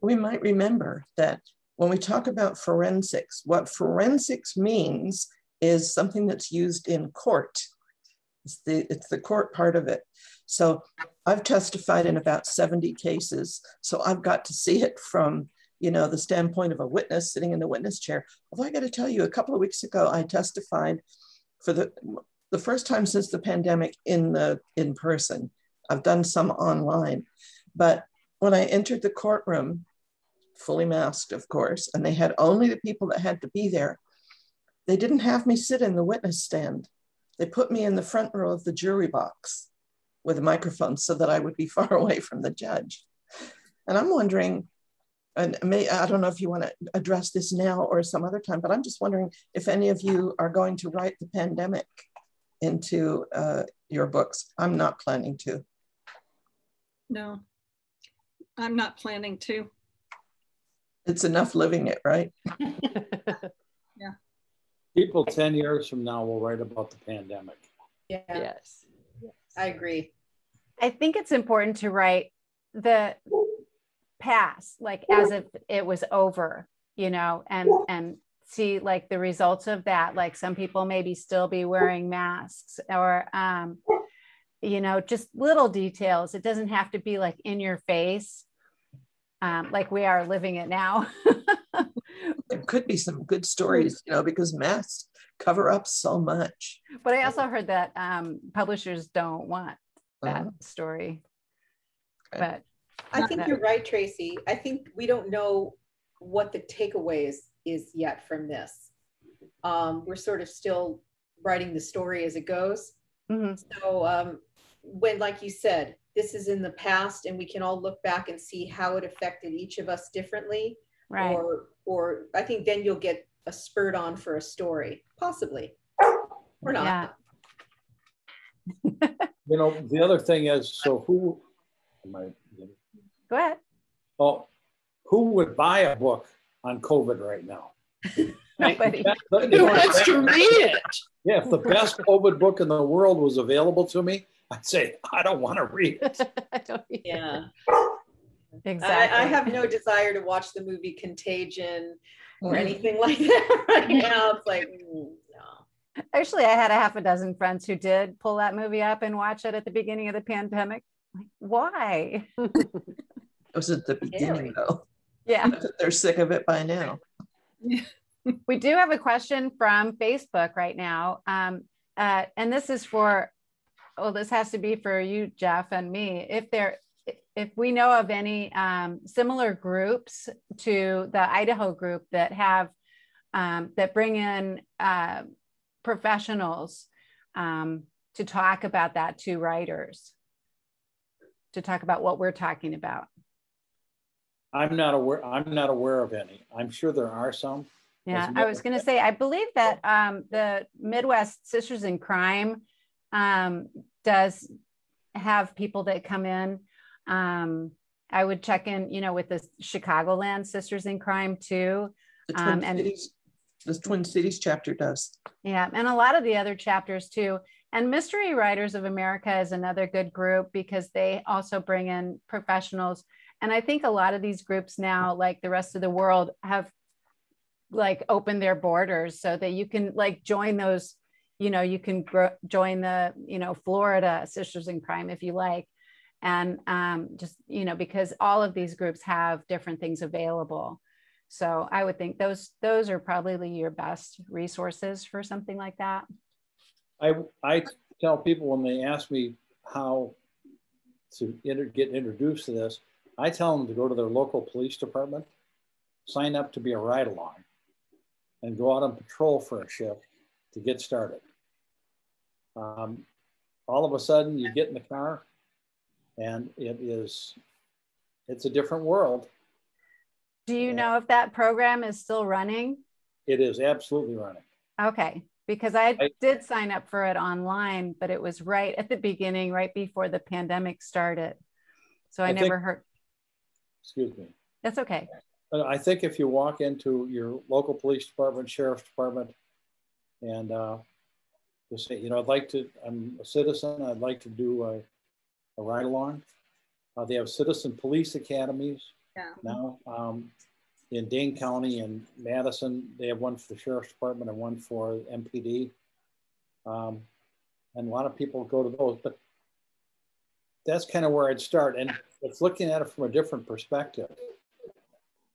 We might remember that when we talk about forensics, what forensics means is something that's used in court. It's the, it's the court part of it. So I've testified in about seventy cases. So I've got to see it from, you know, the standpoint of a witness sitting in the witness chair. Although I got to tell you, a couple of weeks ago, I testified for the, the first time since the pandemic in the in person. I've done some online, but when I entered the courtroom, fully masked, of course, and they had only the people that had to be there, they didn't have me sit in the witness stand. They put me in the front row of the jury box with a microphone so that I would be far away from the judge. And I'm wondering, and may, I don't know if you want to address this now or some other time, but I'm just wondering if any of you are going to write the pandemic into uh, your books. I'm not planning to. No, I'm not planning to. It's enough living it, right? Yeah. People ten years from now will write about the pandemic. Yeah. Yes. Yes. I agree. I think it's important to write the past, like as if it was over, you know, and and see like the results of that. Like some people maybe still be wearing masks, or um you know, just little details. It doesn't have to be like in your face, um like we are living it now. There could be some good stories, you know, because masks cover up so much. But I also heard that um publishers don't want that uh-huh. story. Okay. But I think you're right, Tracy. I think we don't know what the takeaway is, is yet from this. Um, we're sort of still writing the story as it goes. Mm-hmm. So um, when, like you said, this is in the past and we can all look back and see how it affected each of us differently. Right. Or, or I think then you'll get a spurred on for a story, possibly, or not. Yeah. You know, the other thing is, so who am I? Go ahead. Oh, who would buy a book on COVID right now? Nobody. Who wants to read it? Yeah, if the best COVID book in the world was available to me, I'd say, I don't want to read it. I don't yeah. Exactly. I, I have no desire to watch the movie Contagion or anything like that right now. It's like, no. Actually, I had a half a dozen friends who did pull that movie up and watch it at the beginning of the pandemic. Why? It was at the beginning, though. Yeah. They're sick of it by now. We do have a question from Facebook right now. Um, uh, and this is for, well, this has to be for you, Jeff, and me. If there, if we know of any um, similar groups to the Idaho group that have, um, that bring in uh, professionals um, to talk about that to writers. To talk about what we're talking about. I'm not aware I'm not aware of any. I'm sure there are some. Yeah, I was going to say, I believe that um, the Midwest Sisters in Crime um, does have people that come in. Um, I would check in, you know, with the Chicagoland Sisters in Crime too. The Twin, um, and, Cities, the Twin Cities chapter does. Yeah, and a lot of the other chapters too. And Mystery Writers of America is another good group because they also bring in professionals. And I think a lot of these groups now, like the rest of the world, have like opened their borders so that you can like join those, you know, you can grow, join the, you know, Florida Sisters in Crime if you like. And um, just, you know, because all of these groups have different things available. So I would think those those are probably your best resources for something like that. I, I tell people when they ask me how to inter get introduced to this, I tell them to go to their local police department, sign up to be a ride-along, and go out on patrol for a shift to get started. Um, all of a sudden, you get in the car, and it is, it's a different world. Do you and know if that program is still running? It is absolutely running. Okay, because I, I did sign up for it online, but it was right at the beginning, right before the pandemic started. So I, I never think, heard. Excuse me. That's okay. I think if you walk into your local police department, sheriff's department, and uh, just say, you know, I'd like to, I'm a citizen, I'd like to do a, a ride along. Uh, they have citizen police academies yeah. now um, in Dane County and Madison. They have one for the sheriff's department and one for M P D. Um, and a lot of people go to those, but that's kind of where I'd start. And it's looking at it from a different perspective.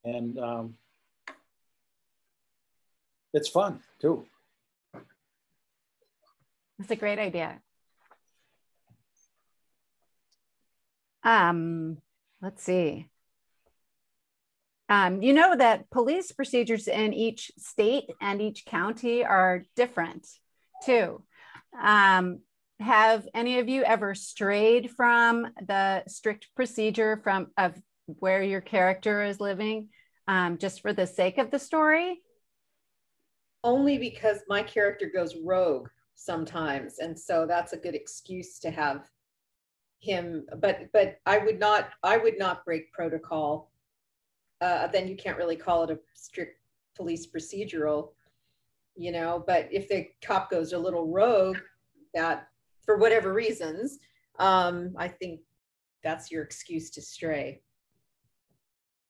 And um, it's fun too. That's a great idea. Um, let's see. Um, you know that police procedures in each state and each county are different too. Um, have any of you ever strayed from the strict procedure from of where your character is living um, just for the sake of the story? Only because my character goes rogue sometimes. And so that's a good excuse to have him, but but I would not, I would not break protocol. Uh, then you can't really call it a strict police procedural, you know, but if the cop goes a little rogue, that for whatever reasons, um, I think that's your excuse to stray.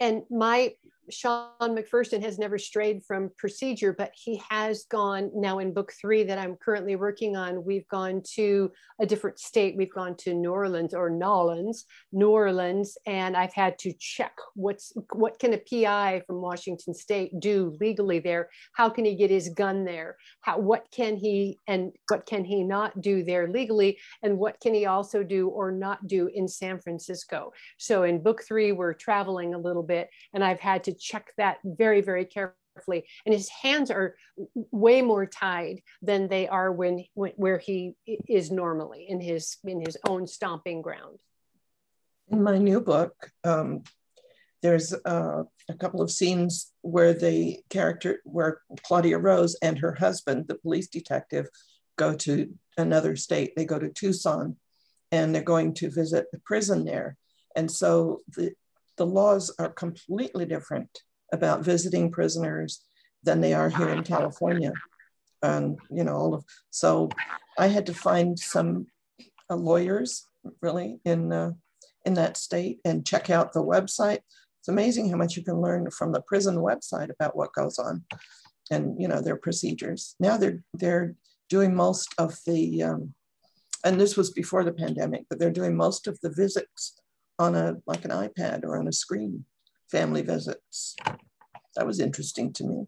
And my Sean McPherson has never strayed from procedure, but he has gone now in book three that I'm currently working on. We've gone to a different state. We've gone to New Orleans or Nolans, New Orleans, and I've had to check what's, what can a P I from Washington State do legally there? How can he get his gun there? How, what can he and what can he not do there legally? And what can he also do or not do in San Francisco? So in book three, we're traveling a little bit and I've had to check that very, very carefully. And his hands are way more tied than they are when, when where he is normally in his in his own stomping ground. In my new book, um, there's uh, a couple of scenes where the character, where Claudia Rose and her husband, the police detective, go to another state. They go to Tucson, and they're going to visit the prison there. And so the The laws are completely different about visiting prisoners than they are here in California. And, you know, all of, so I had to find some uh, lawyers really in, uh, in that state and check out the website. It's amazing how much you can learn from the prison website about what goes on and, you know, their procedures. Now they're, they're doing most of the, um, and this was before the pandemic, but they're doing most of the visits on a, like an iPad or on a screen, family visits. That was interesting to me.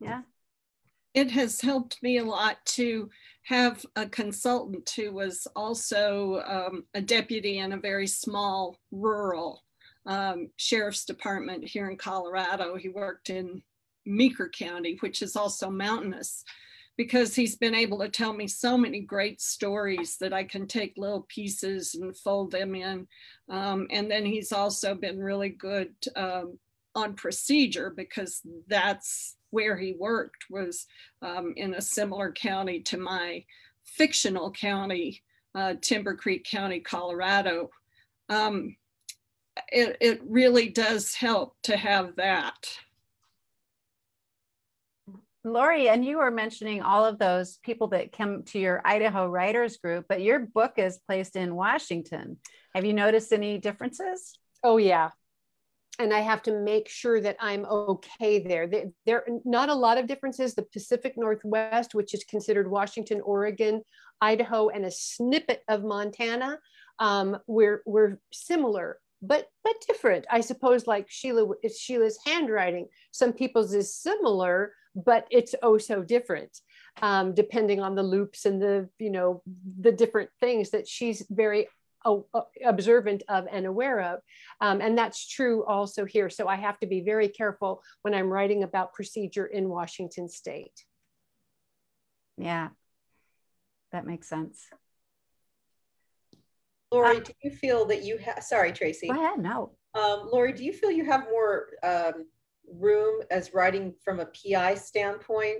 Yeah. It has helped me a lot to have a consultant who was also um, a deputy in a very small rural um, sheriff's department here in Colorado. He worked in Meeker County, which is also mountainous, because he's been able to tell me so many great stories that I can take little pieces and fold them in. Um, and then he's also been really good um, on procedure, because that's where he worked was um, in a similar county to my fictional county, uh, Timber Creek County, Colorado. Um, it, it really does help to have that. Laurie, and you were mentioning all of those people that come to your Idaho writers group, but your book is placed in Washington. Have you noticed any differences? Oh, yeah. And I have to make sure that I'm okay there. There, there are not a lot of differences. The Pacific Northwest, which is considered Washington, Oregon, Idaho, and a snippet of Montana, um, we're, we're similar. But, but different, I suppose, like Sheila, Sheila's handwriting. Some people's is similar, but it's oh so different, um, depending on the loops and the, you know, the different things that she's very uh, observant of and aware of. Um, and that's true also here. So I have to be very careful when I'm writing about procedure in Washington state. Yeah, that makes sense. Laurie, do you feel that you have, sorry, Tracy. Go ahead, no. Um, Laurie, do you feel you have more um, room as writing from a P I standpoint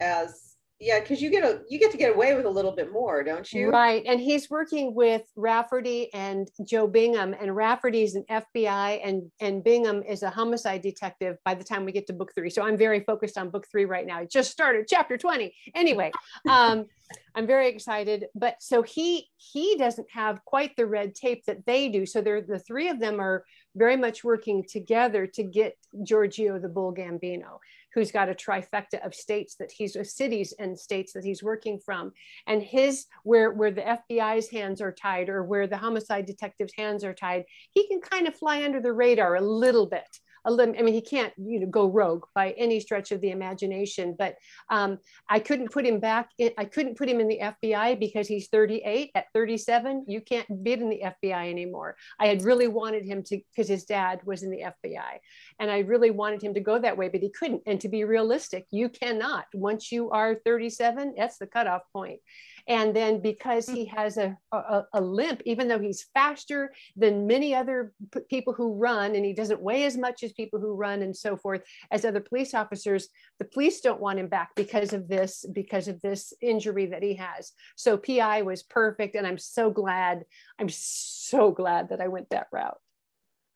as, yeah, because you get a, you get to get away with a little bit more, don't you? Right, and he's working with Rafferty and Joe Bingham, and Rafferty's an F B I, and, and Bingham is a homicide detective by the time we get to book three. So I'm very focused on book three right now. I just started chapter twenty. Anyway, um, I'm very excited, but so he, he doesn't have quite the red tape that they do. So they're, the three of them are very much working together to get Giorgio the Bull Gambino, who's got a trifecta of states that he's, of cities and states that he's working from. And his, where, where the F B I's hands are tied, or where the homicide detective's hands are tied, he can kind of fly under the radar a little bit. A little, I mean, he can't, you know, go rogue by any stretch of the imagination, but um, I couldn't put him back. In, I couldn't put him in the F B I because he's thirty-eight. At thirty-seven, you can't bid in the F B I anymore. I had really wanted him to, because his dad was in the F B I, and I really wanted him to go that way, but he couldn't. And to be realistic, you cannot. Once you are thirty-seven, that's the cutoff point. And then because he has a, a, a limp, even though he's faster than many other people who run, and he doesn't weigh as much as people who run and so forth as other police officers, the police don't want him back because of this, because of this injury that he has. So P I was perfect. And I'm so glad, I'm so glad that I went that route.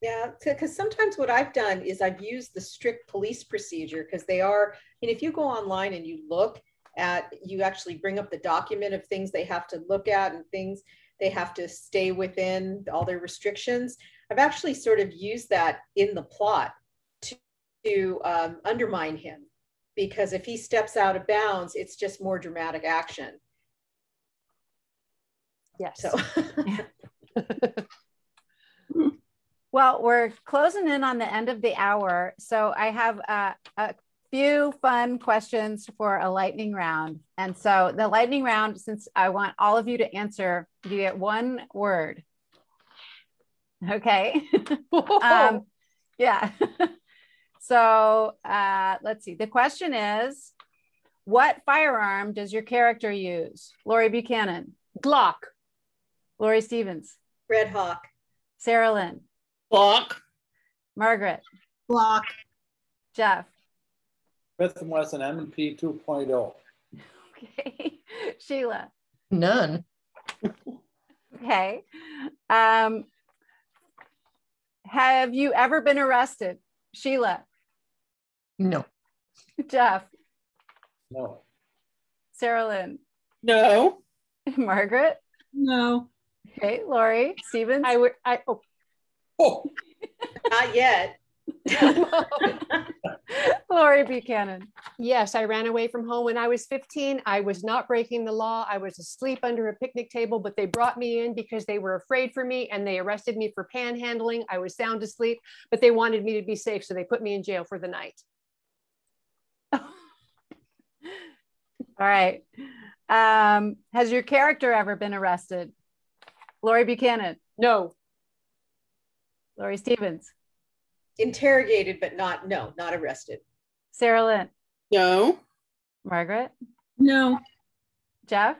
Yeah, because sometimes what I've done is I've used the strict police procedure, because they are, and if you go online and you look, at, you actually bring up the document of things they have to look at and things they have to stay within, all their restrictions. I've actually sort of used that in the plot to, to um, undermine him, because if he steps out of bounds, it's just more dramatic action. Yes. So. Well, we're closing in on the end of the hour. So I have a, a few fun questions for a lightning round. And so the lightning round, since I want all of you to answer, you get one word. Okay. um, yeah. So uh, let's see. The question is, what firearm does your character use? Laurie Buchanan. Glock. Lori Stevens. Red Hawk. Saralyn. Glock. Margaret. Glock. Jeff. Smith and Wesson M and P two point oh. Okay. Sheila. None. Okay. Um, have you ever been arrested? Sheila. No. Jeff. No. Saralyn. No. Margaret. No. Okay. Lori Stevens. I would. I. Oh. Oh. Not yet. Laurie Buchanan. Yes, I ran away from home when I was fifteen. I was not breaking the law. I was asleep under a picnic table, but they brought me in because they were afraid for me, and they arrested me for panhandling. I was sound asleep, but they wanted me to be safe, so they put me in jail for the night. All right. Um, has your character ever been arrested? Laurie Buchanan. No. Lori Stevens. Interrogated, but not, no, not arrested. Saralyn. No. Margaret. No. Jeff.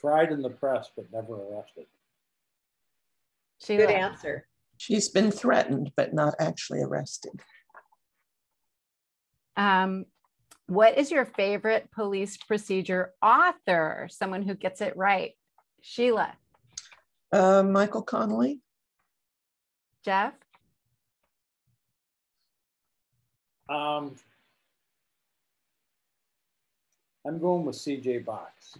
Tried in the press, but never arrested. Sheila. Good answer. She's been threatened, but not actually arrested. Um, what is your favorite police procedure author? Someone who gets it right. Sheila. Uh, Michael Connelly. Jeff. Um, I'm going with C J Box.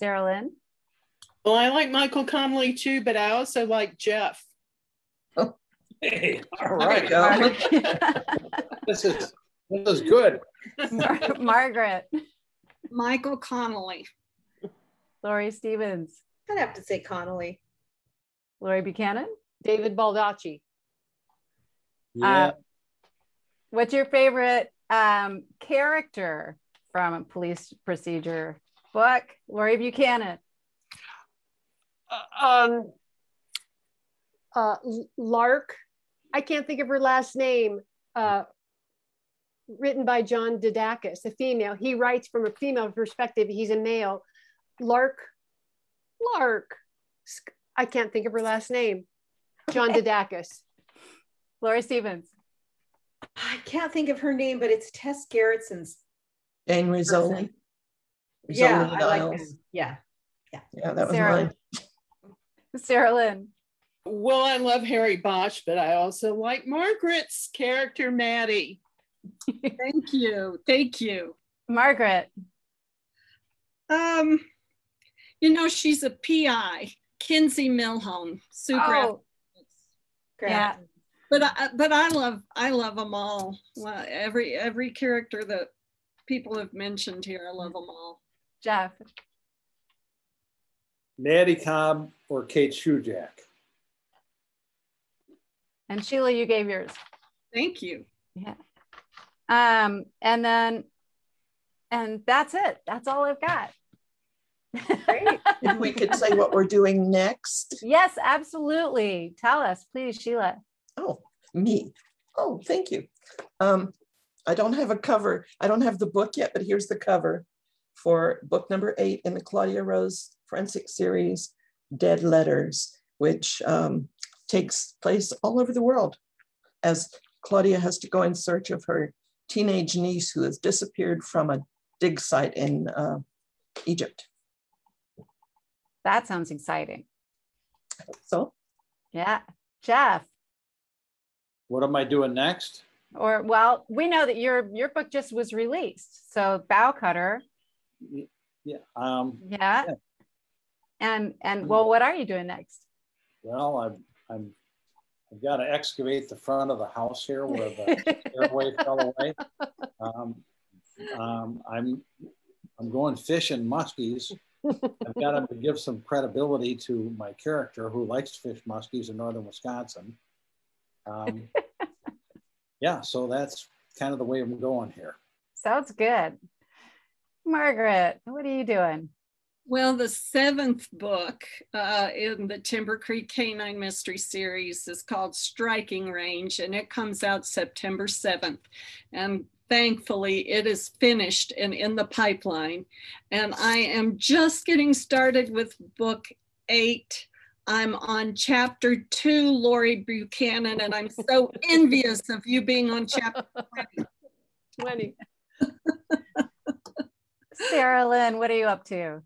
Saralyn. Well, I like Michael Connelly too, but I also like Jeff. Oh. Hey, all right. All right. this is this is good. Mar Margaret. Michael Connelly. Lori Stevens. I'd have to say Connelly. Laurie Buchanan. David Baldacci. Yeah. Um, what's your favorite um, character from a police procedure book? Laurie Buchanan. Uh, um, uh, Lark. I can't think of her last name. Uh, written by John Didakis, a female. He writes from a female perspective. He's a male. Lark. Lark. I can't think of her last name. John Didakis. Lori Stevens. I can't think of her name, but it's Tess Gerritsen's. Jane Rizzoli. Rizzoli yeah, Niles. I like that. Yeah, yeah, yeah. That was Sarah. Mine. Saralyn. Well, I love Harry Bosch, but I also like Margaret's character, Maddie. Thank you, thank you, Margaret. Um, you know she's a P I, Kinsey Milholm, Sue oh. Grafton. Yeah. But I, but I love I love them all. Well, every every character that people have mentioned here, I love them all. Jeff, Maddie Cobb or Kate Shujak. And Sheila, you gave yours. Thank you. Yeah. Um, and then, and that's it. That's all I've got. Great. If we could say what we're doing next. Yes, absolutely. Tell us, please, Sheila. Oh, me. Oh, thank you. Um, I don't have a cover. I don't have the book yet, but here's the cover for book number eight in the Claudia Rose forensic series, Dead Letters, which um, takes place all over the world as Claudia has to go in search of her teenage niece who has disappeared from a dig site in uh, Egypt. That sounds exciting. So? Yeah. Jeff. What am I doing next? Or, well, we know that your your book just was released. So Bow Cutter. Yeah. Um, yeah. yeah. And and well, what are you doing next? Well, I'm I'm I've got to excavate the front of the house here where the airway fell away. Um, um, I'm I'm going fishing muskies. I've got to give some credibility to my character who likes to fish muskies in northern Wisconsin. Um, yeah, so that's kind of the way I'm going here. Sounds good. Margaret, what are you doing? Well, the seventh book uh, in the Timber Creek Canine Mystery Series is called Striking Range, and it comes out September seventh. And thankfully, it is finished and in the pipeline. And I am just getting started with book eight. I'm on chapter two, Laurie Buchanan, and I'm so envious of you being on chapter twenty. Saralyn, what are you up to?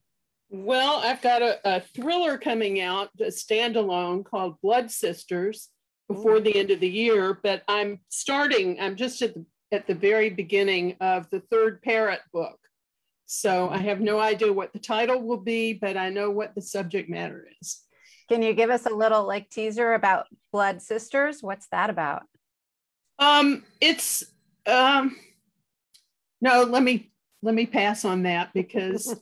Well, I've got a, a thriller coming out, a standalone called Blood Sisters before Ooh. the end of the year, but I'm starting, I'm just at the, at the very beginning of the third Parrott book. So I have no idea what the title will be, but I know what the subject matter is. Can you give us a little like teaser about Blood Sisters? What's that about? Um, it's, um, no, let me, let me pass on that because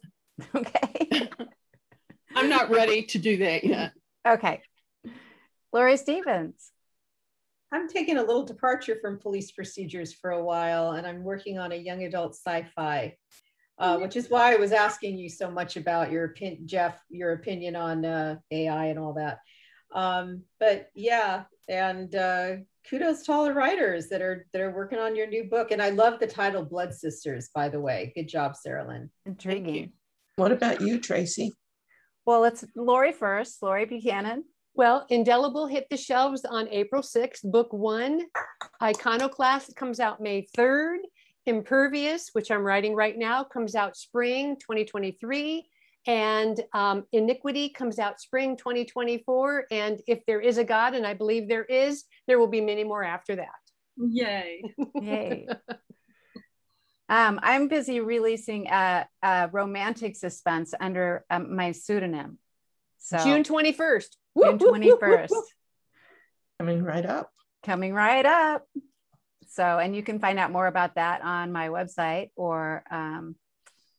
okay. I'm not ready to do that yet. Okay. Lori Stevens. I'm taking a little departure from police procedures for a while, and I'm working on a young adult sci-fi. Uh, which is why I was asking you so much about your opinion, Jeff, your opinion on uh, A I and all that. Um, but yeah, and uh, kudos to all the writers that are that are working on your new book. And I love the title Blood Sisters, by the way. Good job, Saralyn. Intriguing. What about you, Tracy? Well, it's Laurie first, Laurie Buchanan. Well, Indelible hit the shelves on April sixth. Book one, Iconoclast, comes out May third. Impervious, which I'm writing right now, comes out spring twenty twenty-three. And um, Iniquity comes out spring twenty twenty-four. And If There Is a God, and I believe there is, there will be many more after that. Yay. Yay. Um, I'm busy releasing a, a romantic suspense under um, my pseudonym. So June twenty-first. June twenty-first. Coming right up. Coming right up. So, and you can find out more about that on my website, or um,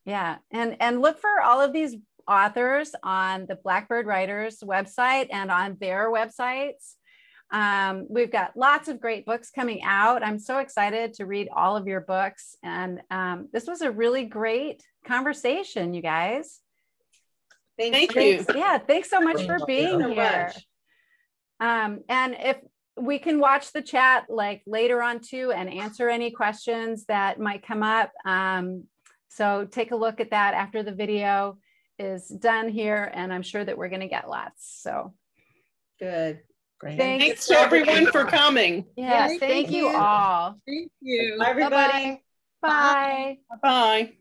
yeah. And, and look for all of these authors on the Blackbird Writers website and on their websites. Um, we've got lots of great books coming out. I'm so excited to read all of your books. And um, this was a really great conversation, you guys. Thanks. Thank thanks, you. Yeah, thanks so much for being so here. Um, and if we can watch the chat like later on too and answer any questions that might come up. Um, so take a look at that after the video is done here, and I'm sure that we're going to get lots. So good. Great. Thanks, thanks to everyone for coming. Yes, yeah, thank, thank you all. Thank you. Bye, everybody. Bye. Bye. Bye. Bye.